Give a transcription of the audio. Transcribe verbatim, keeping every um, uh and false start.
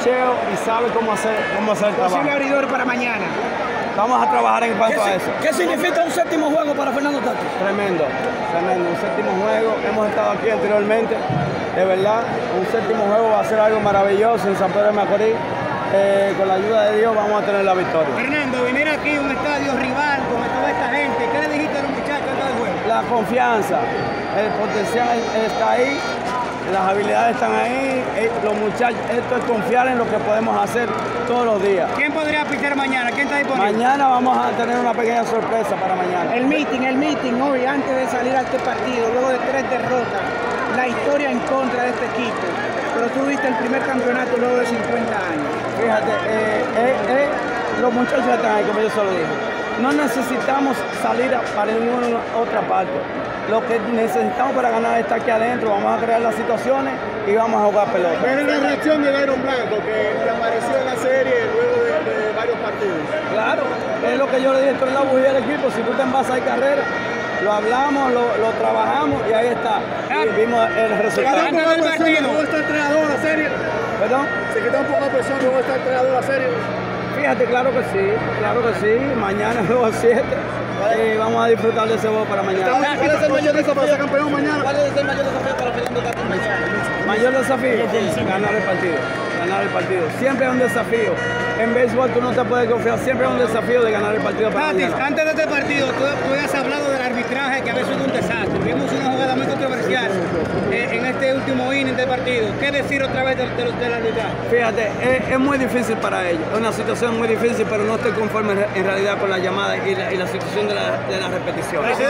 picheo y sabe cómo hacer, cómo hacer el trabajo. Posible abridor para mañana. Vamos a trabajar en cuanto a eso. ¿Qué significa un séptimo juego para Fernando Tatis? Tremendo, tremendo. Un séptimo juego. Hemos estado aquí anteriormente. De verdad, un séptimo juego va a ser algo maravilloso en San Pedro de Macorís. Eh, con la ayuda de Dios vamos a tener la victoria. Fernando, venir aquí a un estadio rival con toda esta gente, ¿qué le dijiste a los muchachos antes del juego? La confianza, el potencial está ahí, las habilidades están ahí, los muchachos, esto es confiar en lo que podemos hacer todos los días. ¿Quién podría pichar mañana? ¿Quién está disponible? Mañana vamos a tener una pequeña sorpresa para mañana. El meeting, el meeting hoy antes de salir a este partido, luego de tres derrotas, la historia en contra de este equipo, pero tú viste el primer campeonato luego de cincuenta años. Fíjate, eh, eh, eh, los muchachos están ahí, como yo solo dije. No necesitamos salir a, para ninguna otra parte. Lo que necesitamos para ganar está aquí adentro. Vamos a crear las situaciones y vamos a jugar pelota. ¿Ves la reacción de Dairon Blanco que apareció en la serie luego de, de varios partidos? Claro, es lo que yo le dije, esto es la bujía del equipo. Si tú te envasas de carrera, lo hablamos, lo, lo trabajamos y ahí está. Y vimos el resultado. ¿Qué tal el partido? ¿Cómo está el entrenador la serie? ¿Perdón? ¿Se quitó un poco de presión? ¿Cómo está el entrenador la serie? Fíjate, claro que sí, claro que sí. Mañana es luego siete y vamos a disfrutar de ese juego para mañana. ¿Cuál es el mayor desafío para campeón mañana? ¿Cuál es el mayor desafío para Fernando Tatis mañana? Mayor desafío, ganar el partido, ganar el partido. Siempre es un desafío. En béisbol tú no te puedes confiar, siempre es un desafío de ganar el partido para Tatis, mañana. Antes de este partido, tú, tú has hablado del arbitraje que a veces es un desastre. Vimos una jugada muy controversial eh, en este último inning del partido. ¿Qué decir otra vez del, del, del arbitraje? Fíjate, es, es muy difícil para ellos, es una situación muy difícil, pero no estoy conforme en realidad con la llamada y la, y la situación de la, de la repetición. Gracias,